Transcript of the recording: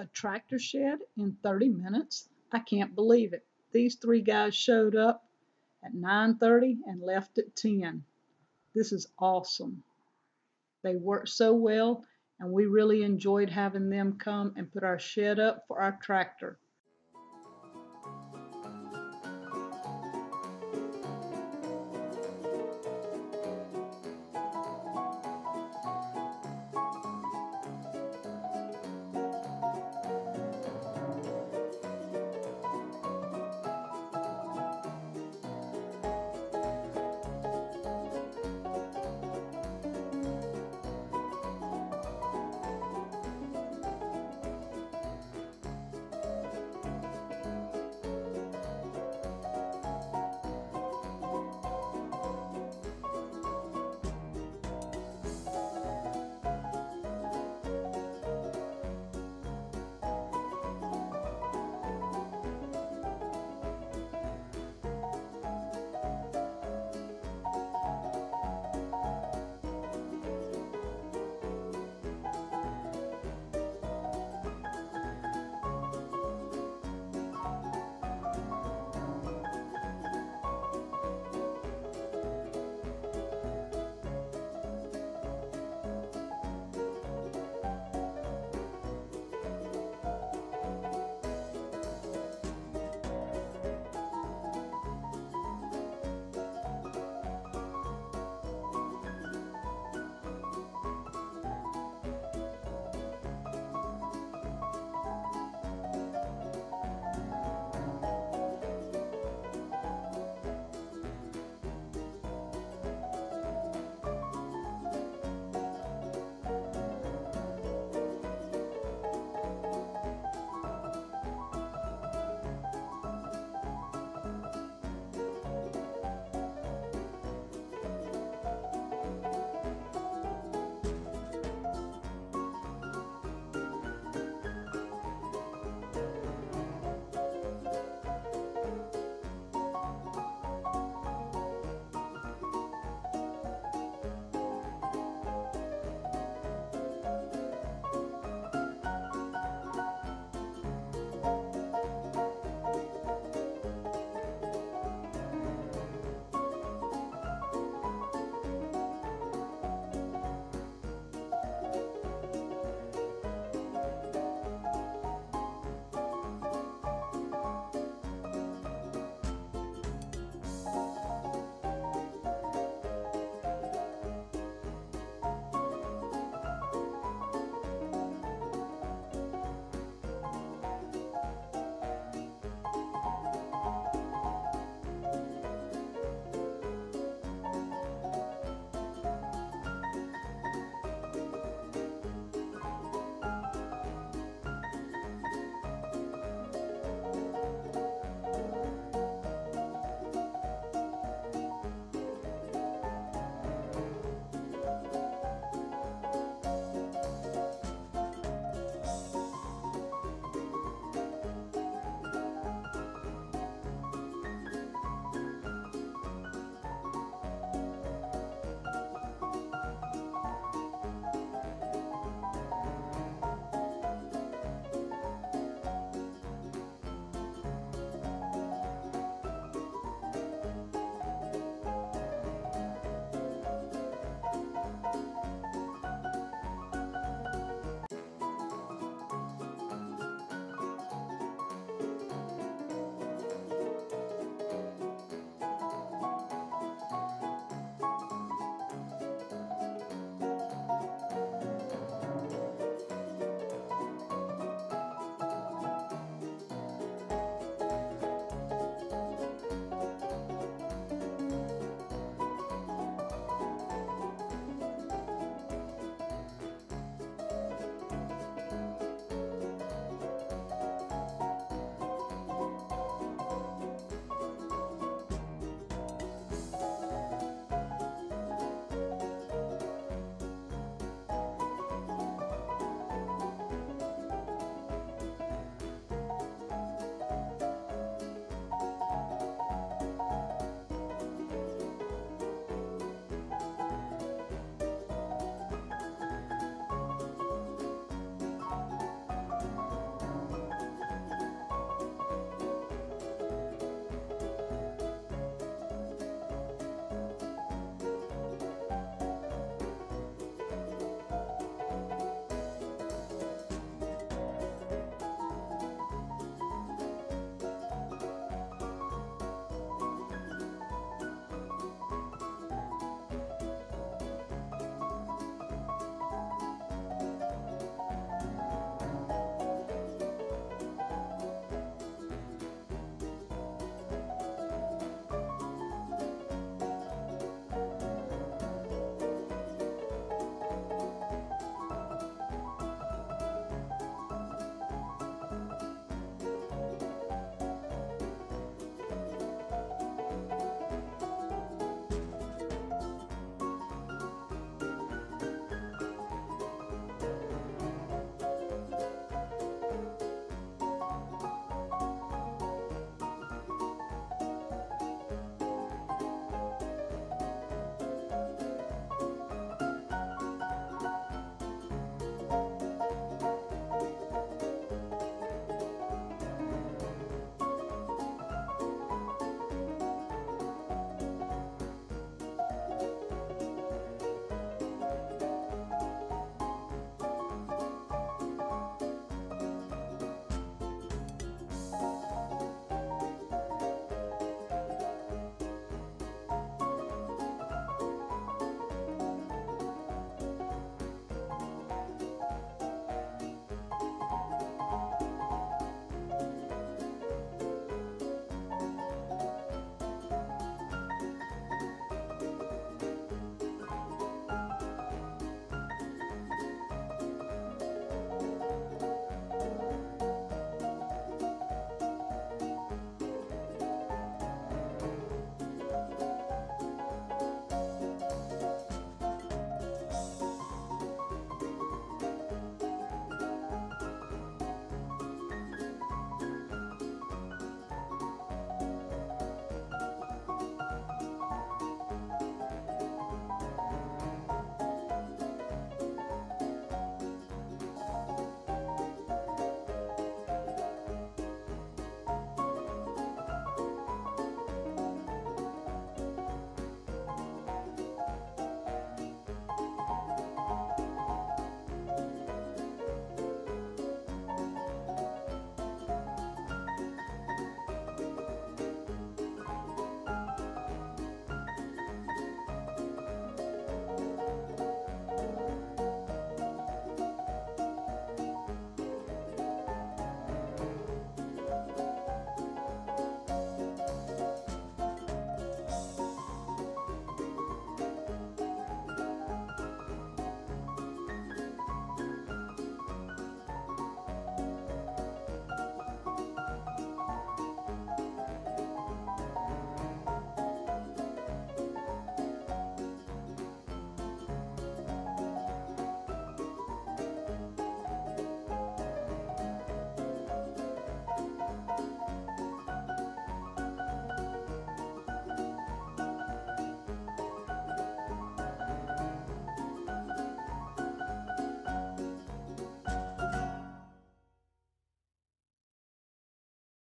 a tractor shed in 30 minutes? I can't believe it. These three guys showed up at 9:30 and left at 10. This is awesome. They worked so well, and we really enjoyed having them come and put our shed up for our tractor.